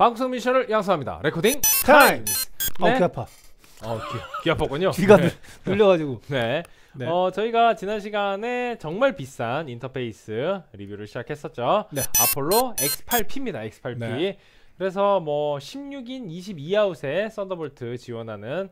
방송 미션을 양성합니다. 레코딩 타임스. 네. 귀 아파. 귀 아팠군요. 귀가 눌려가지고. 네. 네. 저희가 지난 시간에 정말 비싼 인터페이스 리뷰를 시작했었죠. 네. 아폴로 X8P입니다. X8P. 네. 그래서 뭐 16인 22아웃에 썬더볼트 지원하는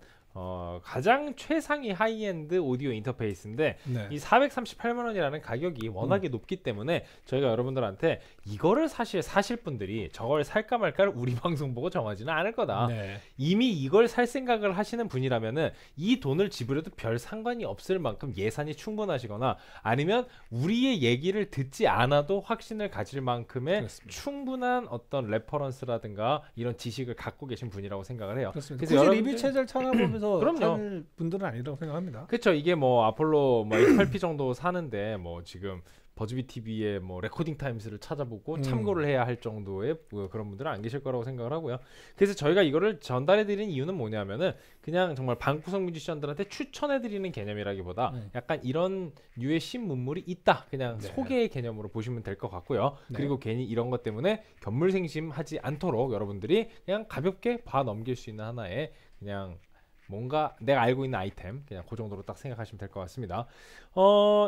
가장 최상위 하이엔드 오디오 인터페이스인데, 네. 이 438만원이라는 가격이 워낙에 높기 때문에 저희가 여러분들한테 이거를 사실 분들이 저걸 살까 말까를 우리 방송 보고 정하지는 않을 거다. 네. 이미 이걸 살 생각을 하시는 분이라면은 이 돈을 지불해도 별 상관이 없을 만큼 예산이 충분하시거나 아니면 우리의 얘기를 듣지 않아도 확신을 가질 만큼의 그렇습니다. 충분한 어떤 레퍼런스라든가 이런 지식을 갖고 계신 분이라고 생각을 해요. 그렇습니다. 그래서 여러분들... 리뷰 체제를 찾아보면서 그럼요. 분들은 아니라고 생각합니다. 그렇죠. 이게 뭐 아폴로 뭐 8P 정도 사는데 뭐 지금 버즈비 TV의 뭐 레코딩 타임스를 찾아보고 참고를 해야 할 정도의 그런 분들은 안 계실 거라고 생각을 하고요. 그래서 저희가 이거를 전달해 드리는 이유는 뭐냐면은 그냥 정말 방구석 뮤지션들한테 추천해 드리는 개념이라기보다 약간 이런 류의 신문물이 있다. 그냥 네. 소개의 개념으로 보시면 될 것 같고요. 네. 그리고 괜히 이런 것 때문에 견물생심하지 않도록 여러분들이 그냥 가볍게 봐 넘길 수 있는 하나의 그냥 뭔가 내가 알고 있는 아이템 그냥 그 정도로 딱 생각하시면 될 것 같습니다.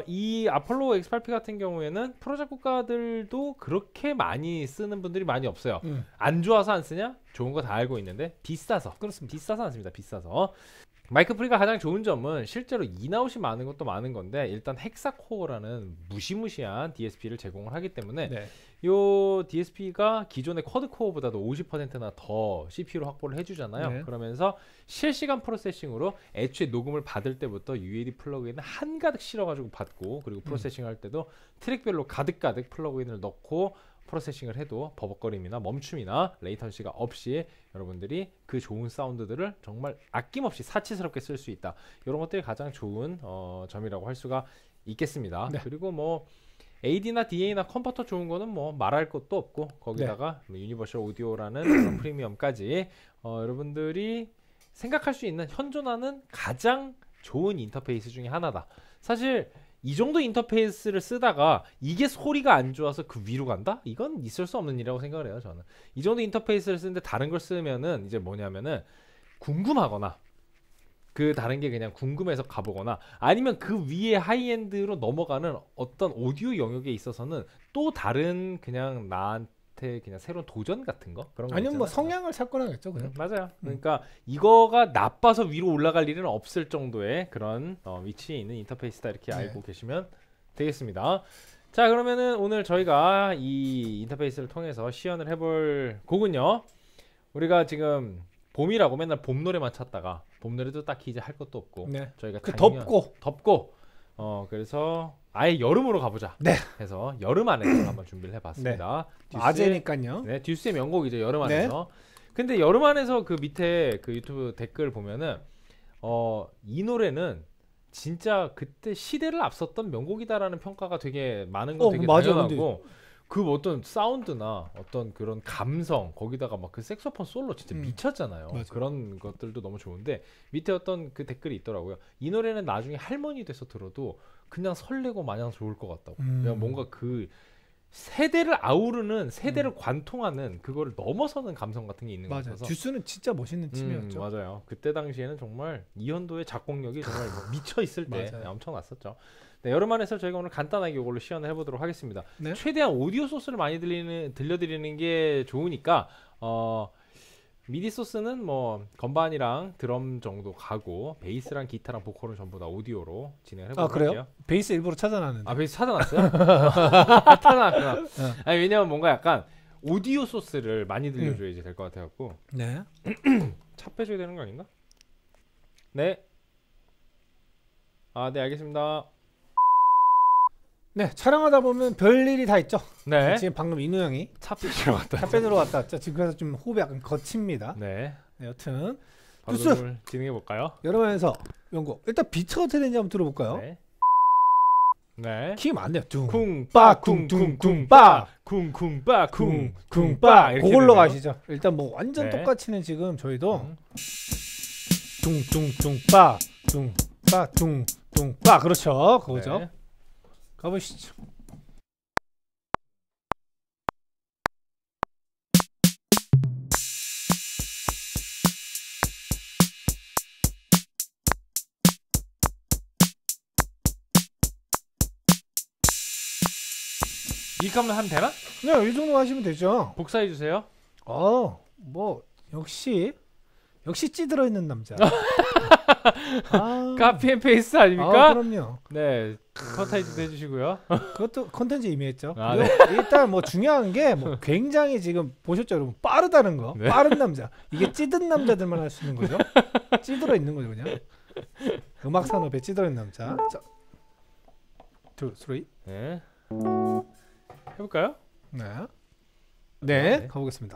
이 아폴로 X8P 같은 경우에는 프로젝트 국가들도 그렇게 많이 쓰는 분들이 많이 없어요. 안 좋아서 안 쓰냐? 좋은 거 다 알고 있는데 비싸서. 그렇습니다. 비싸서 안 씁니다. 비싸서. 마이크 프리가 가장 좋은 점은 실제로 인아웃이 많은 것도 많은 건데 일단 헥사코어라는 무시무시한 DSP를 제공을 하기 때문에 네. 요 DSP가 기존의 쿼드코어보다도 50%나 더 CPU를 확보를 해주잖아요. 네. 그러면서 실시간 프로세싱으로 애초에 녹음을 받을 때부터 UAD 플러그인을 한가득 실어가지고 받고 그리고 프로세싱할 때도 트랙별로 가득가득 플러그인을 넣고 프로세싱을 해도 버벅거림이나 멈춤이나 레이턴시가 없이 여러분들이 그 좋은 사운드들을 정말 아낌없이 사치스럽게 쓸 수 있다. 이런 것들이 가장 좋은 점이라고 할 수가 있겠습니다. 네. 그리고 뭐 AD나 DA나 컴포터 좋은 거는 뭐 말할 것도 없고 거기다가 네. 유니버셜 오디오라는 그런 프리미엄까지 여러분들이 생각할 수 있는 현존하는 가장 좋은 인터페이스 중에 하나다. 사실 이 정도 인터페이스를 쓰다가 이게 소리가 안 좋아서 그 위로 간다? 이건 있을 수 없는 일이라고 생각을 해요. 저는 이 정도 인터페이스를 쓰는데 다른 걸 쓰면은 이제 뭐냐면은 궁금하거나 그 다른 게 그냥 궁금해서 가보거나 아니면 그 위에 하이엔드로 넘어가는 어떤 오디오 영역에 있어서는 또 다른 그냥 나한테 그냥 새로운 도전 같은 거? 그런 거 아니면 뭐 성향을 찾거나겠죠. 그냥 맞아요. 그러니까 이거가 나빠서 위로 올라갈 일은 없을 정도의 그런 위치에 있는 인터페이스다 이렇게 네. 알고 계시면 되겠습니다. 자, 그러면은 오늘 저희가 이 인터페이스를 통해서 시연을 해볼 곡은요. 우리가 지금 봄이라고 맨날 봄 노래만 찾다가 봄 노래도 딱히 이제 할 것도 없고 네. 저희가 그 덥고 그래서 아예 여름으로 가보자. 네. 그래서 여름 안에서 한번 준비를 해봤습니다. 네. 아재니까요. 네, 듀스의 명곡이죠. 여름 안에서. 네. 근데 여름 안에서 그 밑에 그 유튜브 댓글 보면은 이 노래는 진짜 그때 시대를 앞섰던 명곡이다라는 평가가 되게 많은 건 되게 맞아, 당연하고. 근데... 그 어떤 사운드나 어떤 그런 감성 거기다가 막 그 색소폰 솔로 진짜 미쳤잖아요. 맞아. 그런 것들도 너무 좋은데 밑에 어떤 그 댓글이 있더라고요. 이 노래는 나중에 할머니 돼서 들어도 그냥 설레고 마냥 좋을 것 같다고. 그냥 뭔가 그 세대를 아우르는 세대를 관통하는 그거를 넘어서는 감성 같은 게 있는 것 같아서 듀스는 진짜 멋있는 팀이었죠. 맞아요. 그때 당시에는 정말 이현도의 작곡력이 정말 미쳐있을 때 엄청났었죠. 네, 여름 안에서 저희가 오늘 간단하게 이걸로 시연을 해보도록 하겠습니다. 네? 최대한 오디오 소스를 많이 들려드리는 게 좋으니까 미디 소스는 뭐 건반이랑 드럼 정도 가고 베이스랑 기타랑 보컬은 전부 다 오디오로 진행을 해볼게요. 아 그래요? 베이스 일부러 찾아놨는데. 아 베이스 찾아놨어요? 찾아놨구나. 아니 왜냐면 뭔가 약간 오디오 소스를 많이 들려줘야지 될 것 같아갖고. 네. 차 빼줘야 되는 거 아닌가? 네. 아 네 알겠습니다. 네, 촬영하다 보면 별일이 다 있죠. 네. 지금 방금 인우 형이 차 빼주러 갔다. 차 빼주러 갔다 왔죠. 지금 그래서 좀 호흡이 약간 거칩니다. 네. 네, 여튼 뉴스 진행해 볼까요? 여러분에서 연구. 일단 비트가 어떻게 되는지 한번 들어볼까요? 네. 네. 키가 많네요. 쿵빠 쿵쿵쿵빠 쿵쿵빠 쿵쿵빠. 그걸로 가시죠. 일단 뭐 완전 네. 똑같이는 지금 저희도 둥둥둥빠 둥빠 둥둥빠 그렇죠. 그거죠. 네. 가보시죠. 이값만 하면 되나? 네, 이 정도 하시면 되죠. 복사해주세요. 뭐 역시 찌들어 있는 남자. 카피 앤 페이스 아닙니까? 그럼요. 네, 커트라이즈도 해주시고요. 그것도 컨텐츠 의미했죠. 네. 일단 뭐 중요한 게 굉장히 지금 보셨죠, 여러분? 빠르다는 거. 네. 빠른 남자. 이게 찌든 남자들만 할 수 있는 거죠. 찌들어 있는 거죠, 그냥. 음악 산업에 찌들어 있는 남자. 자, 2, 3. 네. 해볼까요? 네. 네, 가보겠습니다.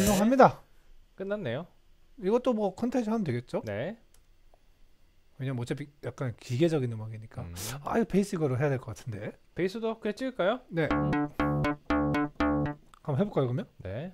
훌륭합니다. 끝났네요. 이것도 뭐 컨텐츠 하면 되겠죠? 네. 왜냐면 어차피 약간 기계적인 음악이니까. 이거 베이스 이거로 해야 될 것 같은데. 베이스도 그냥 찍을까요? 네. 한번 해볼까요 그러면? 네.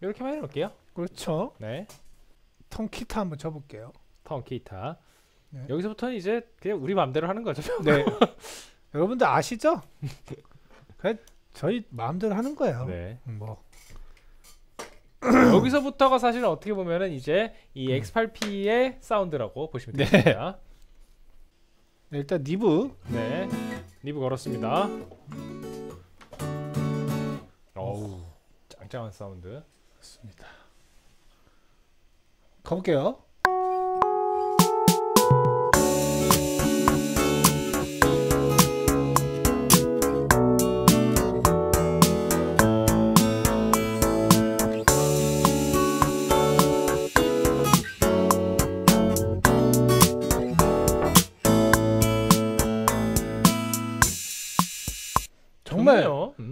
이렇게만 해놓을게요. 그렇죠. 네. 통기타 한번 쳐볼게요. 통기타. 네. 여기서부터는 이제 그냥 우리 마음대로 하는 거죠. 네. 여러분들 아시죠? 그냥 저희 마음대로 하는 거예요. 네. 뭐. 여기서부터가 사실은 어떻게 보면은 이제 이 X8P의 사운드라고 보시면 됩니다. 네. 일단 니브. 네. 니브 걸었습니다. 어우. 짱짱한 사운드. 좋습니다. 가볼게요.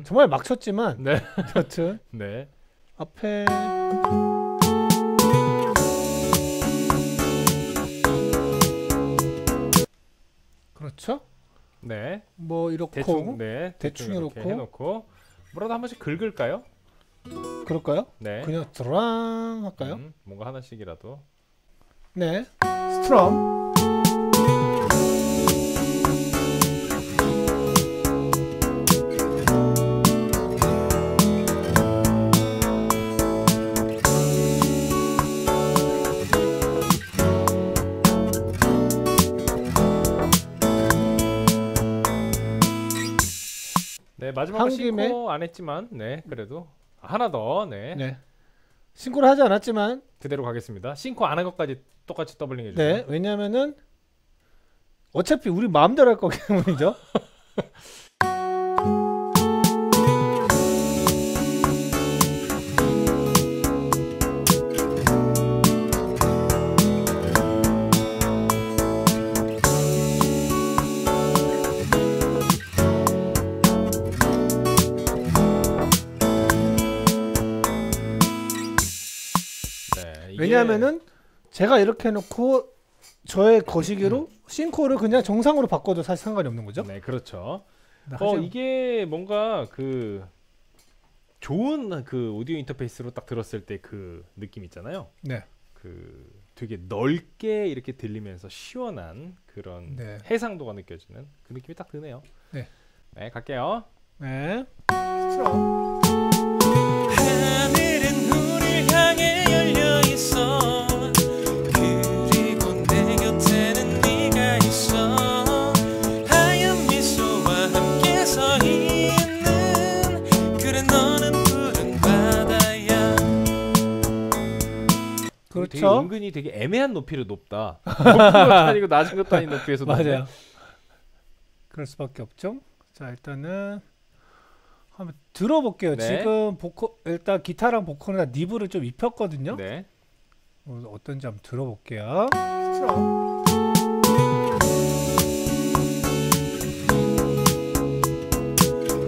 정말 막 쳤지만. 네. 여튼 네. 앞에 그렇죠? 네. 뭐 이렇게 대충, 네. 대충 이렇게 해놓고 뭐라도 한 번씩 긁을까요? 그럴까요? 네. 그냥 드랑 할까요? 뭔가 하나씩이라도. 네. 스트럼. 마지막으로 싱코 안 했지만 네 그래도 하나 더. 네. 네. 싱코를 하지 않았지만 그대로 가겠습니다. 싱코 안 한 것까지 똑같이 더블링 해주세요. 네. 왜냐면은 어차피 우리 마음대로 할 거기 때문이죠. 왜냐면은 제가 이렇게 해놓고 저의 거시기로 싱코를 그냥 정상으로 바꿔도 사실 상관이 없는 거죠. 네, 그렇죠. 이게 뭔가 그 좋은 그 오디오 인터페이스로 딱 들었을 때 그 느낌 있잖아요. 네. 그 되게 넓게 이렇게 들리면서 시원한 그런 네. 해상도가 느껴지는 그 느낌이 딱 드네요. 네. 네, 갈게요. 네. 그리고 내 곁에는 네가 있어 하얀 미소와 함께 서 있는 그래 너는 푸른 바다야. 그렇죠. 되게 은근히 되게 애매한 높이로 높다. 높은 것도 아니고 낮은 것도 아닌 높이에서 높네. 맞아요. 그럴 수밖에 없죠. 자, 일단은 한번 들어볼게요. 네. 지금 보컬 일단 기타랑 보컬이나 니브를 좀 입혔거든요. 네. 어떤지 한번 들어볼게요.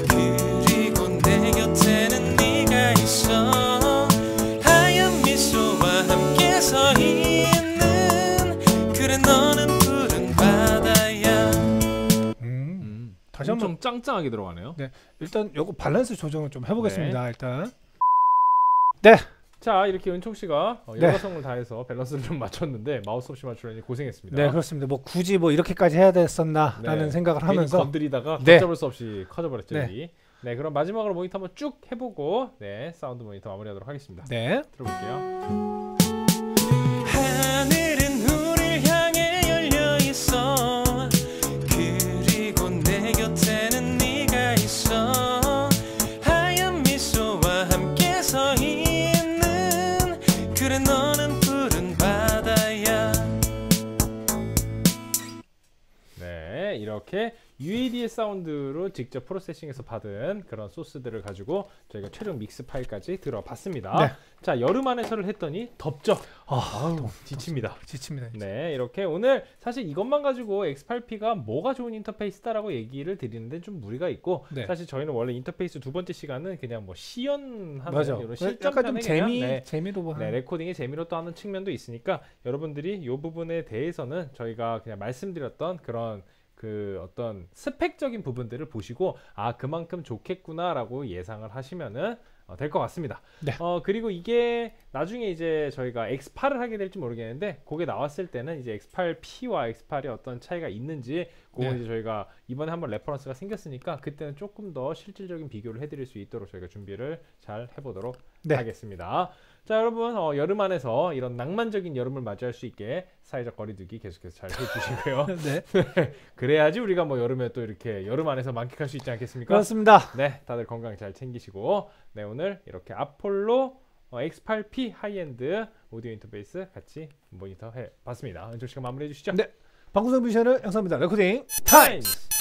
그리고 내 곁 다시 엄청 한번 짱짱하게 들어가네요. 네, 일단 요거 밸런스 조정을 좀 해보겠습니다. 네. 일단 네, 자 이렇게 은총 씨가 여가성을 다해서 밸런스를 좀 맞췄는데 마우스 없이 맞추려니 고생했습니다. 네, 그렇습니다. 뭐 굳이 뭐 이렇게까지 해야 됐었나라는 생각을 하면서 건드리다가 걷잡을 수 없이 커져버렸죠. 네. 네, 그럼 마지막으로 모니터 한번 쭉 해보고 네 사운드 모니터 마무리하도록 하겠습니다. 네, 들어볼게요. 하늘은 우릴 향해 열려 있어. 그리고 내 곁에는 네가 있어. 하얀 미소와 함께 서 있는. 그래 너는 푸른 바다야. 네, 이렇게 UAD의 사운드로 직접 프로세싱해서 받은 그런 소스들을 가지고 저희가 최종 믹스 파일까지 들어봤습니다. 네. 자, 여름 안에서를 했더니 덥죠? 지칩니다. 네, 이렇게 오늘 사실 이것만 가지고 X8P가 뭐가 좋은 인터페이스다라고 얘기를 드리는데 좀 무리가 있고 네. 사실 저희는 원래 인터페이스 두 번째 시간은 그냥 뭐 시연하는 이런 실전 약간 좀 재미로 뭐 하는. 네, 레코딩의 재미로 또 하는 측면도 있으니까 여러분들이 이 부분에 대해서는 저희가 그냥 말씀드렸던 그런 그 어떤 스펙적인 부분들을 보시고 아 그만큼 좋겠구나 라고 예상을 하시면은 될 것 같습니다. 네. 그리고 이게 나중에 이제 저희가 X8을 하게 될지 모르겠는데 그게 나왔을 때는 이제 X8P와 X8의 어떤 차이가 있는지 그건 네. 이제 저희가 이번에 한번 레퍼런스가 생겼으니까 그때는 조금 더 실질적인 비교를 해드릴 수 있도록 저희가 준비를 잘 해보도록 네. 하겠습니다. 자 여러분 여름 안에서 이런 낭만적인 여름을 맞이할 수 있게 사회적 거리두기 계속해서 잘 해주시고요. 네. 그래야지 우리가 뭐 여름에 또 이렇게 여름 안에서 만끽할 수 있지 않겠습니까? 그렇습니다. 네, 다들 건강 잘 챙기시고 네 오늘 이렇게 아폴로 X8P 하이엔드 오디오 인터페이스 같이 모니터 해봤습니다. 은총 씨가 마무리해 주시죠. 네, 방구석 뮤지션을 형성합니다. 레코딩 타임스.